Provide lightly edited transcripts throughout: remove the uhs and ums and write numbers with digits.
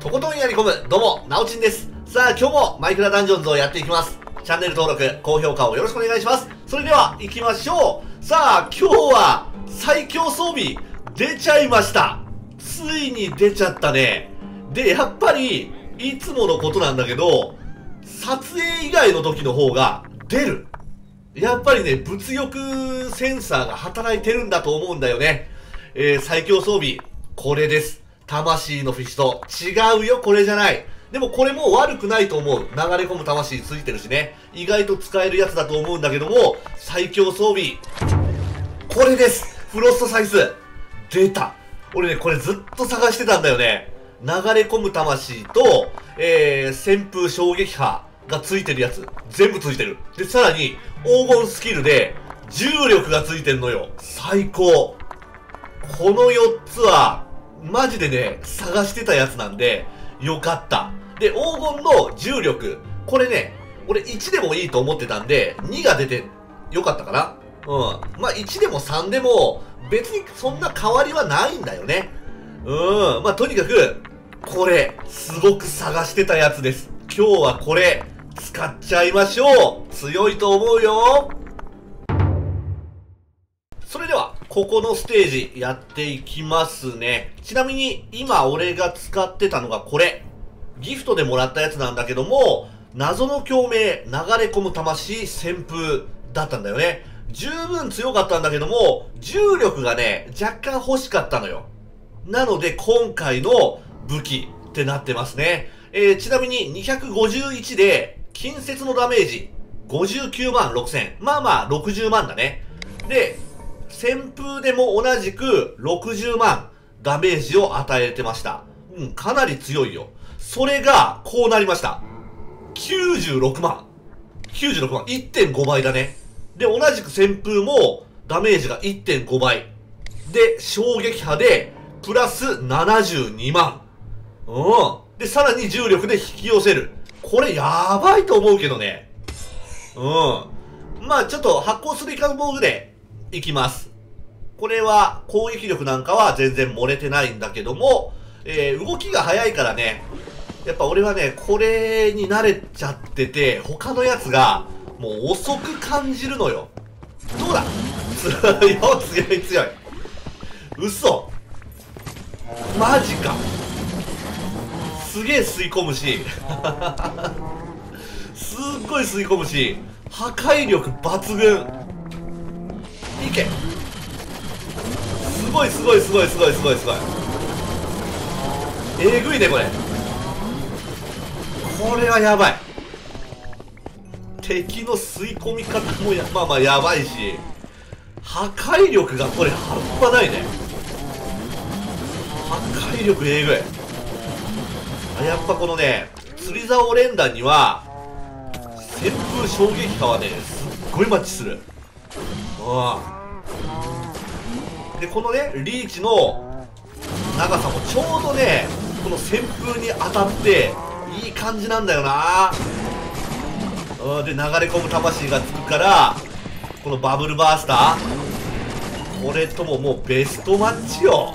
とことんやり込む、どうも、なおちんです。さあ、今日もマイクラダンジョンズをやっていきます。チャンネル登録、高評価をよろしくお願いします。それでは、行きましょう。さあ、今日は、最強装備、出ちゃいました。ついに出ちゃったね。で、やっぱり、いつものことなんだけど、撮影以外の時の方が、出る。やっぱりね、物欲センサーが働いてるんだと思うんだよね。最強装備、これです。魂のフィッシュと違うよ、これじゃない。でもこれも悪くないと思う。流れ込む魂ついてるしね。意外と使えるやつだと思うんだけども、最強装備。これです。フロストサイズ。出た。俺ね、これずっと探してたんだよね。流れ込む魂と、旋風衝撃波がついてるやつ。全部ついてる。で、さらに、黄金スキルで、重力がついてるのよ。最高。この4つは、マジでね、探してたやつなんで、よかった。で、黄金の重力。これね、俺1でもいいと思ってたんで、2が出てよかったかな。うん。まあ、1でも3でも、別にそんな変わりはないんだよね。まあ、とにかく、これ、すごく探してたやつです。今日はこれ、使っちゃいましょう。強いと思うよ。それでは、ここのステージやっていきますね。ちなみに今俺が使ってたのがこれ。ギフトでもらったやつなんだけども、謎の共鳴、流れ込む魂、旋風だったんだよね。十分強かったんだけども、重力がね、若干欲しかったのよ。なので今回の武器ってなってますね。ちなみに251で近接のダメージ59万6000。まあまあ60万だね。で、旋風でも同じく60万ダメージを与えてました。うん、かなり強いよ。それが、こうなりました。96万。96万。1.5 倍だね。で、同じく旋風もダメージが 1.5 倍。で、衝撃波で、プラス72万。うん。で、さらに重力で引き寄せる。これやばいと思うけどね。うん。まあちょっと発光する以下の防具で、いきます。これは攻撃力なんかは全然漏れてないんだけども、動きが速いからね、やっぱ俺はね、これに慣れちゃってて、他のやつがもう遅く感じるのよ。どうだ？強い。嘘。マジか。すげえ吸い込むし、すっごい吸い込むし、破壊力抜群。いけ、すごいえぐいね、これはやばい。敵の吸い込み方もまあやばいし、破壊力がこれ半端ないね。破壊力えぐい。やっぱこのね、釣り竿連弾には旋風衝撃波はね、すっごいマッチする。で、このね、リーチの長さもちょうどね、この旋風に当たっていい感じなんだよな。で、流れ込む魂がつくから、このバブルバースター、これとももうベストマッチよ。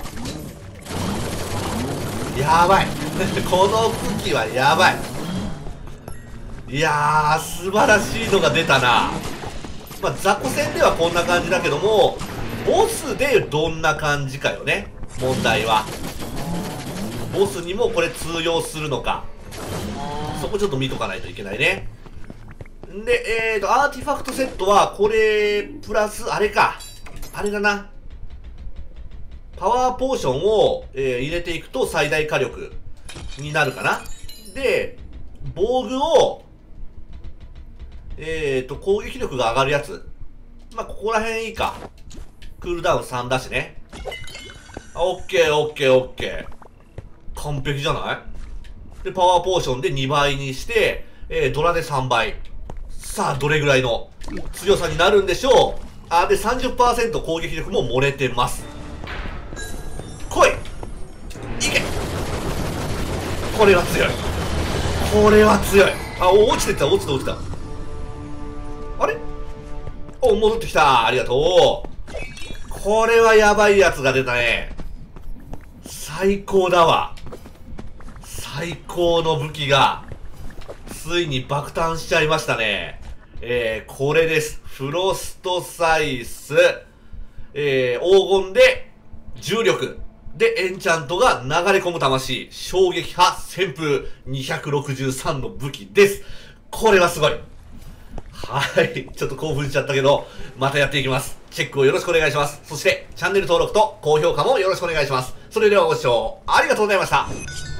やばいこの武器はやばい。いやー、素晴らしいのが出たな。まあ、雑魚戦ではこんな感じだけども、ボスでどんな感じかよね、問題は。ボスにもこれ通用するのか、そこちょっと見とかないといけないね。で、アーティファクトセットはこれプラスあれか、あれだな、パワーポーションを、入れていくと最大火力になるかな。で、防具を攻撃力が上がるやつ。まあ、ここら辺いいか。クールダウン3だしね。オッケー。完璧じゃない?で、パワーポーションで2倍にして、ドラで3倍。さあ、どれぐらいの強さになるんでしょう。あ、で、30% 攻撃力も漏れてます。来い!いけ!これは強い。あ、落ちてた。あれ?お、戻ってきた。ありがとう。これはやばいやつが出たね。最高だわ。最高の武器が、ついに爆誕しちゃいましたね。これです。フロストサイス。黄金で、重力。で、エンチャントが流れ込む魂。衝撃波、旋風、263の武器です。これはすごい。はい。ちょっと興奮しちゃったけど、またやっていきます。チェックをよろしくお願いします。そして、チャンネル登録と高評価もよろしくお願いします。それではご視聴ありがとうございました。